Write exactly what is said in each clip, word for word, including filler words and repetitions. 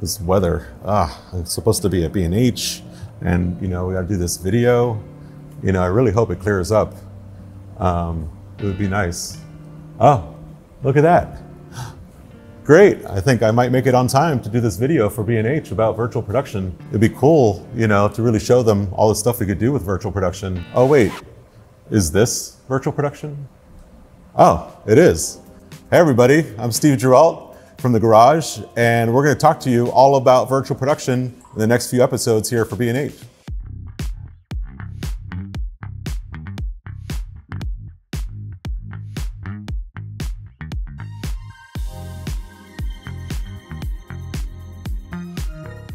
This weather, ah, I'm supposed to be at B and H and, you know, we gotta do this video. You know, I really hope it clears up. Um, it would be nice. Oh, look at that. Great, I think I might make it on time to do this video for B and H about virtual production. It'd be cool, you know, to really show them all the stuff we could do with virtual production. Oh wait, is this virtual production? Oh, it is. Hey everybody, I'm Steve Giralt from The Garage, and we're gonna talk to you all about virtual production in the next few episodes here for B and H.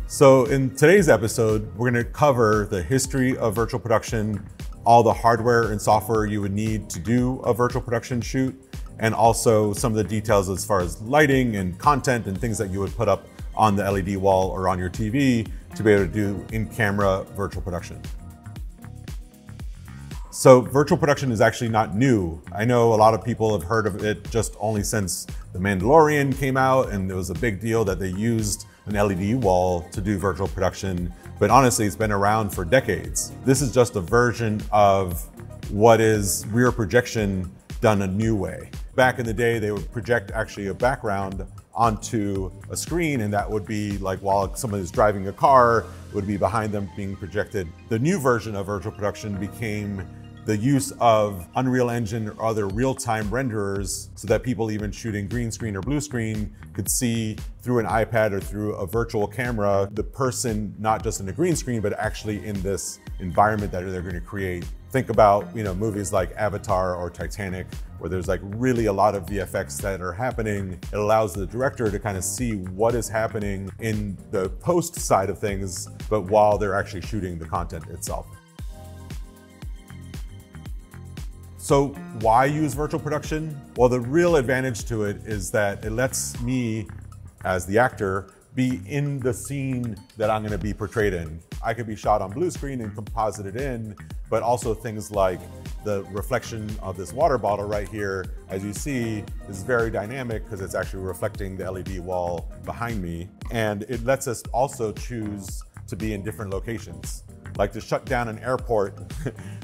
So in today's episode, we're gonna cover the history of virtual production, all the hardware and software you would need to do a virtual production shoot, and also some of the details as far as lighting and content and things that you would put up on the L E D wall or on your T V to be able to do in-camera virtual production. So virtual production is actually not new. I know a lot of people have heard of it just only since The Mandalorian came out, and it was a big deal that they used an L E D wall to do virtual production, but honestly, it's been around for decades. This is just a version of what is rear projection done a new way. Back in the day, they would project actually a background onto a screen, and that would be like while someone is driving a car, it would be behind them being projected. The new version of virtual production became the use of Unreal Engine or other real-time renderers so that people even shooting green screen or blue screen could see through an iPad or through a virtual camera, the person not just in a green screen, but actually in this environment that they're gonna create. Think about, you know, movies like Avatar or Titanic, where there's like really a lot of V F X that are happening. It allows the director to kind of see what is happening in the post side of things, but while they're actually shooting the content itself. So why use virtual production? Well, the real advantage to it is that it lets me, as the actor, be in the scene that I'm gonna be portrayed in. I could be shot on blue screen and composited in, but also things like the reflection of this water bottle right here, as you see, is very dynamic because it's actually reflecting the L E D wall behind me. And it lets us also choose to be in different locations. Like to shut down an airport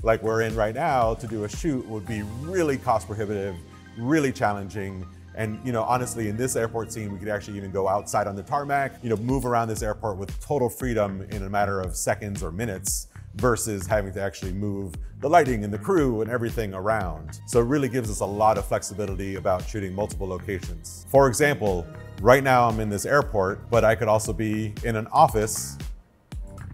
like we're in right now to do a shoot would be really cost prohibitive, really challenging. And, you know, honestly, in this airport scene, we could actually even go outside on the tarmac, you know, move around this airport with total freedom in a matter of seconds or minutes versus having to actually move the lighting and the crew and everything around. So it really gives us a lot of flexibility about shooting multiple locations. For example, right now I'm in this airport, but I could also be in an office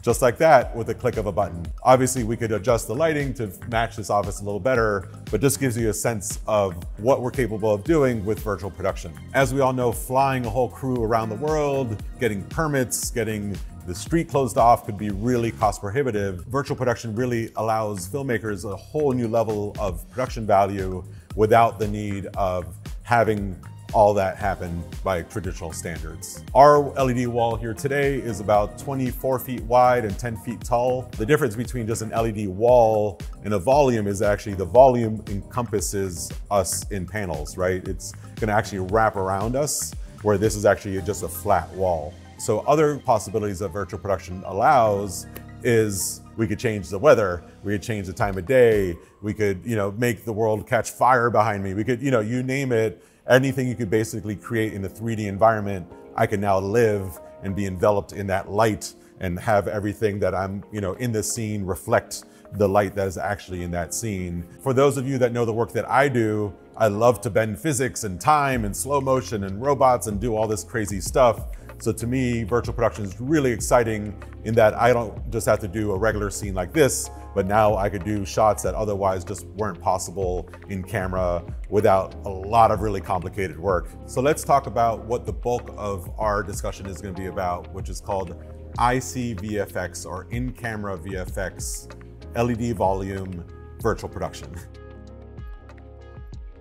just like that with a click of a button. Obviously, we could adjust the lighting to match this office a little better, but this gives you a sense of what we're capable of doing with virtual production. As we all know, flying a whole crew around the world, getting permits, getting the street closed off could be really cost prohibitive. Virtual production really allows filmmakers a whole new level of production value without the need of having all that happened by traditional standards. Our L E D wall here today is about twenty-four feet wide and ten feet tall. The difference between just an L E D wall and a volume is actually the volume encompasses us in panels, right? It's gonna actually wrap around us, where this is actually just a flat wall. So other possibilities that virtual production allows is we could change the weather, we could change the time of day, we could, you know, make the world catch fire behind me, we could, you know, you name it. Anything you could basically create in a three D environment, I can now live and be enveloped in that light and have everything that I'm, you know, in this scene reflect the light that is actually in that scene. For those of you that know the work that I do, I love to bend physics and time and slow motion and robots and do all this crazy stuff. So to me, virtual production is really exciting in that I don't just have to do a regular scene like this, but now I could do shots that otherwise just weren't possible in camera without a lot of really complicated work. So let's talk about what the bulk of our discussion is gonna be about, which is called I C V F X, or in-camera V F X, L E D volume, virtual production.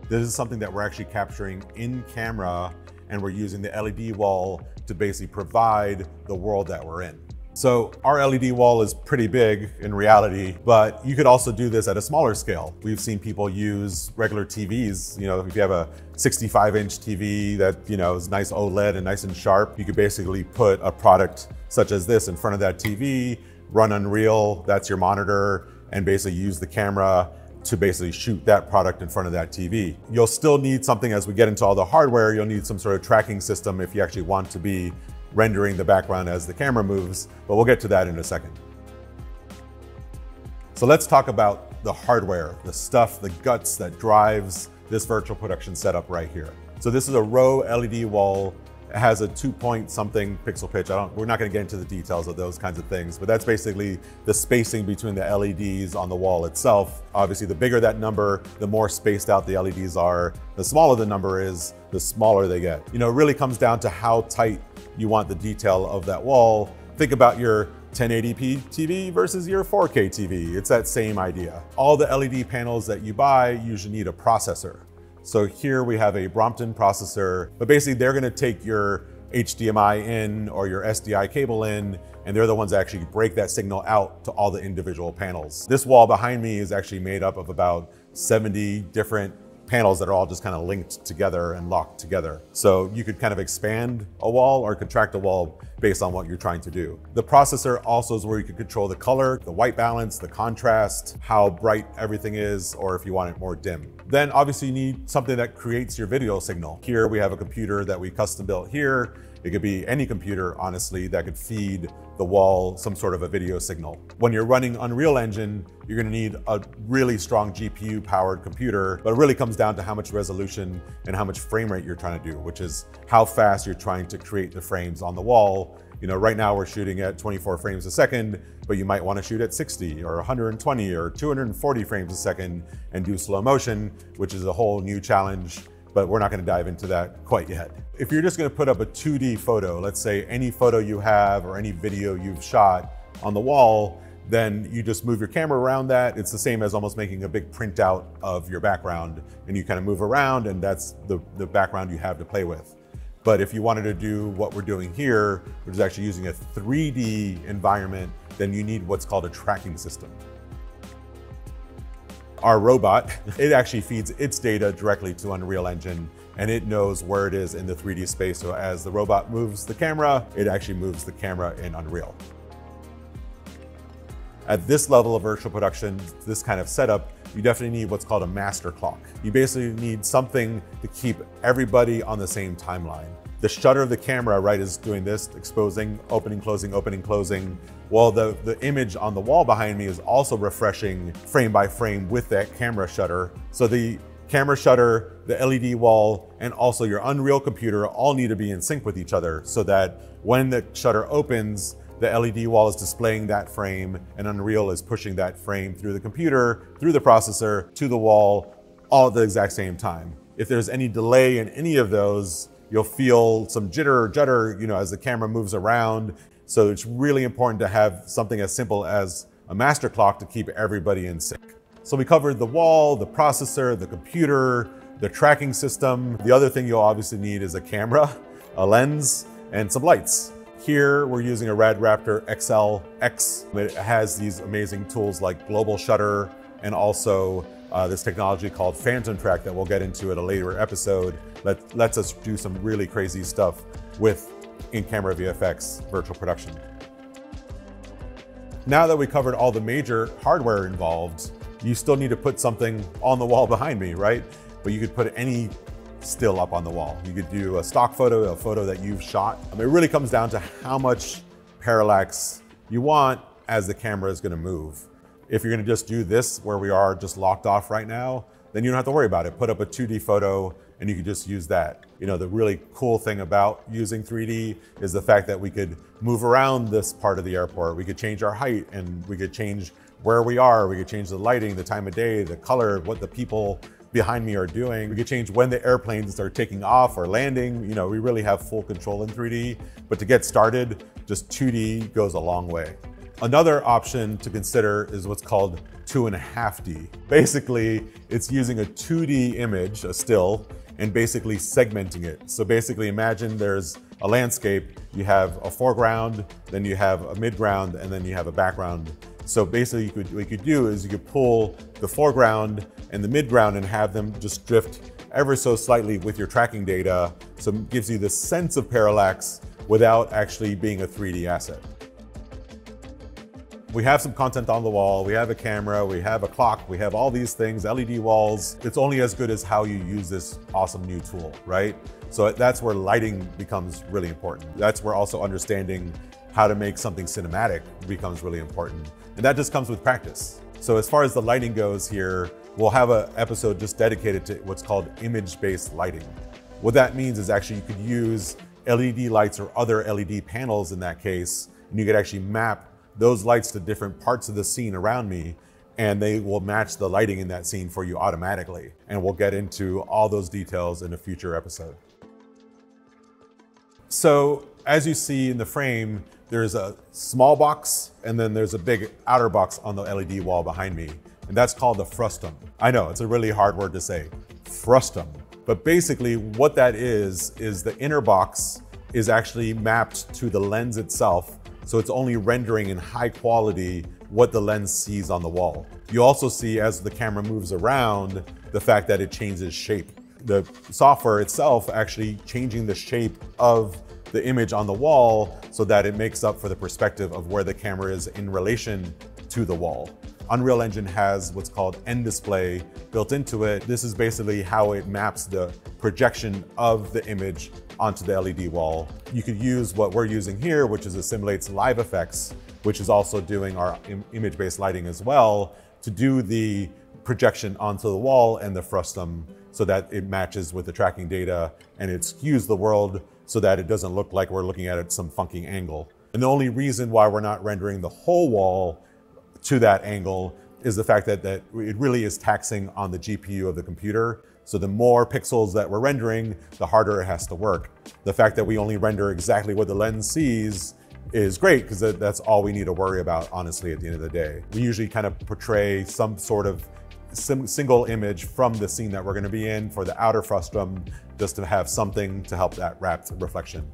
This is something that we're actually capturing in camera, and we're using the L E D wall to basically provide the world that we're in. So our L E D wall is pretty big in reality, but you could also do this at a smaller scale. We've seen people use regular T Vs. You know, if you have a sixty-five inch T V that, you know, is nice OLED and nice and sharp, you could basically put a product such as this in front of that T V, run Unreal, that's your monitor, and basically use the camera to basically shoot that product in front of that T V. You'll still need something as we get into all the hardware, you'll need some sort of tracking system if you actually want to be rendering the background as the camera moves, but we'll get to that in a second. So let's talk about the hardware, the stuff, the guts that drives this virtual production setup right here. So this is a row L E D wall. It has a two point something pixel pitch. I don't, we're not gonna get into the details of those kinds of things, but that's basically the spacing between the L E Ds on the wall itself. Obviously, the bigger that number, the more spaced out the L E Ds are. The smaller the number is, the smaller they get. You know, it really comes down to how tight you want the detail of that wall. Think about your ten eighty p T V versus your four K T V. It's that same idea. All the L E D panels that you buy usually need a processor. So here we have a Brompton processor, but basically they're gonna take your H D M I in or your S D I cable in, and they're the ones that actually break that signal out to all the individual panels. This wall behind me is actually made up of about seventy different panels that are all just kind of linked together and locked together. So you could kind of expand a wall or contract a wall based on what you're trying to do. The processor also is where you can control the color, the white balance, the contrast, how bright everything is, or if you want it more dim. Then obviously you need something that creates your video signal. Here we have a computer that we custom built here. It could be any computer, honestly, that could feed the wall some sort of a video signal. When you're running Unreal Engine, you're gonna need a really strong G P U-powered computer, but it really comes down to how much resolution and how much frame rate you're trying to do, which is how fast you're trying to create the frames on the wall. You know, right now we're shooting at twenty-four frames a second, but you might want to shoot at sixty or one hundred twenty or two hundred forty frames a second and do slow motion, which is a whole new challenge, but we're not going to dive into that quite yet. If you're just going to put up a two D photo, let's say any photo you have or any video you've shot on the wall, then you just move your camera around that. It's the same as almost making a big printout of your background, and you kind of move around, and that's the, the background you have to play with. But if you wanted to do what we're doing here, which is actually using a three D environment, then you need what's called a tracking system. Our robot, it actually feeds its data directly to Unreal Engine, and it knows where it is in the three D space. So as the robot moves the camera, it actually moves the camera in Unreal. At this level of virtual production, this kind of setup, you definitely need what's called a master clock. You basically need something to keep everybody on the same timeline. The shutter of the camera, right, is doing this, exposing, opening, closing, opening, closing. While the, the image on the wall behind me is also refreshing frame by frame with that camera shutter. So the camera shutter, the L E D wall, and also your Unreal computer all need to be in sync with each other so that when the shutter opens, the L E D wall is displaying that frame and Unreal is pushing that frame through the computer, through the processor, to the wall, all at the exact same time. If there's any delay in any of those, you'll feel some jitter or judder, you know, as the camera moves around. So it's really important to have something as simple as a master clock to keep everybody in sync. So we covered the wall, the processor, the computer, the tracking system. The other thing you'll obviously need is a camera, a lens, and some lights. Here, we're using a V-RAPTOR X L X. It has these amazing tools like global shutter and also Uh, this technology called Phantom Track that we'll get into at a later episode that lets us do some really crazy stuff with in-camera V F X virtual production. Now that we covered all the major hardware involved, you still need to put something on the wall behind me, right? But you could put any still up on the wall. You could do a stock photo, a photo that you've shot. I mean, it really comes down to how much parallax you want as the camera is going to move. If you're gonna just do this where we are just locked off right now, then you don't have to worry about it. Put up a two D photo and you can just use that. You know, the really cool thing about using three D is the fact that we could move around this part of the airport. We could change our height and we could change where we are. We could change the lighting, the time of day, the color, what the people behind me are doing. We could change when the airplanes are taking off or landing. You know, we really have full control in three D, but to get started, just two D goes a long way. Another option to consider is what's called two and a half D. Basically, it's using a two D image, a still, and basically segmenting it. So basically imagine there's a landscape, you have a foreground, then you have a midground, and then you have a background. So basically you could, what you could do is you could pull the foreground and the midground and have them just drift ever so slightly with your tracking data. So it gives you the sense of parallax without actually being a three D asset. We have some content on the wall, we have a camera, we have a clock, we have all these things, L E D walls. It's only as good as how you use this awesome new tool, right? So that's where lighting becomes really important. That's where also understanding how to make something cinematic becomes really important. And that just comes with practice. So as far as the lighting goes here, we'll have an episode just dedicated to what's called image-based lighting. What that means is actually you could use L E D lights or other L E D panels in that case, and you could actually map those lights to different parts of the scene around me, and they will match the lighting in that scene for you automatically. And we'll get into all those details in a future episode. So as you see in the frame, there's a small box and then there's a big outer box on the L E D wall behind me. And that's called the frustum. I know it's a really hard word to say, frustum. But basically what that is, is the inner box is actually mapped to the lens itself. So it's only rendering in high quality what the lens sees on the wall. You also see as the camera moves around, the fact that it changes shape. The software itself actually changing the shape of the image on the wall so that it makes up for the perspective of where the camera is in relation to the wall. Unreal Engine has what's called end display built into it. This is basically how it maps the projection of the image onto the L E D wall. You could use what we're using here, which is Assimilate Live Effects, which is also doing our im image-based lighting as well, to do the projection onto the wall and the frustum so that it matches with the tracking data and it skews the world so that it doesn't look like we're looking at it at some funky angle. And the only reason why we're not rendering the whole wall to that angle is the fact that, that it really is taxing on the G P U of the computer. So the more pixels that we're rendering, the harder it has to work. The fact that we only render exactly what the lens sees is great because that's all we need to worry about, honestly, at the end of the day. We usually kind of portray some sort of sim single image from the scene that we're going to be in for the outer frustum, just to have something to help that wrapped reflection.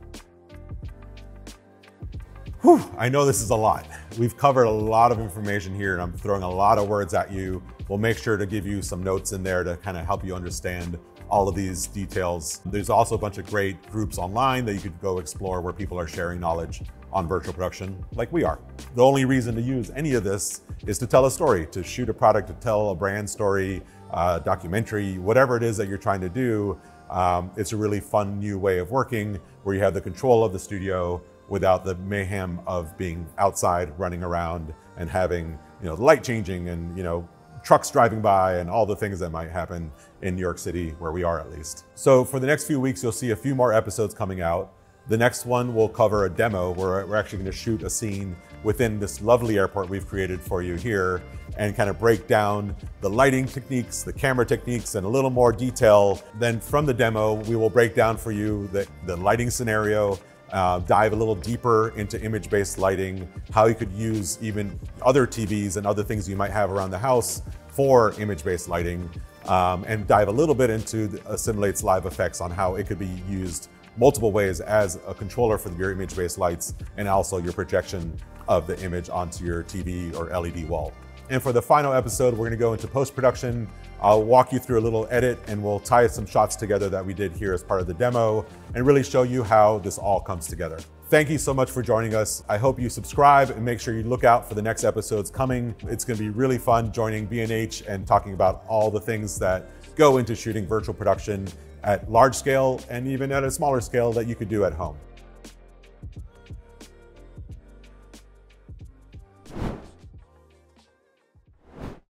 Whew, I know this is a lot. We've covered a lot of information here and I'm throwing a lot of words at you. We'll make sure to give you some notes in there to kind of help you understand all of these details. There's also a bunch of great groups online that you could go explore where people are sharing knowledge on virtual production like we are. The only reason to use any of this is to tell a story, to shoot a product, to tell a brand story, uh, documentary, whatever it is that you're trying to do. Um, it's a really fun new way of working where you have the control of the studio without the mayhem of being outside running around and having, you know, light changing and, you know, trucks driving by and all the things that might happen in New York City, where we are at least. So for the next few weeks, you'll see a few more episodes coming out. The next one will cover a demo where we're actually going to shoot a scene within this lovely airport we've created for you here and kind of break down the lighting techniques, the camera techniques, and a little more detail. Then from the demo, we will break down for you the, the lighting scenario, Uh, dive a little deeper into image-based lighting, how you could use even other T Vs and other things you might have around the house for image-based lighting, um, and dive a little bit into the Assimilate's Live Effects on how it could be used multiple ways as a controller for your image-based lights and also your projection of the image onto your T V or L E D wall. And for the final episode, we're going to go into post-production. I'll walk you through a little edit and we'll tie some shots together that we did here as part of the demo and really show you how this all comes together. Thank you so much for joining us. I hope you subscribe and make sure you look out for the next episodes coming. It's going to be really fun joining B and H and talking about all the things that go into shooting virtual production at large scale and even at a smaller scale that you could do at home.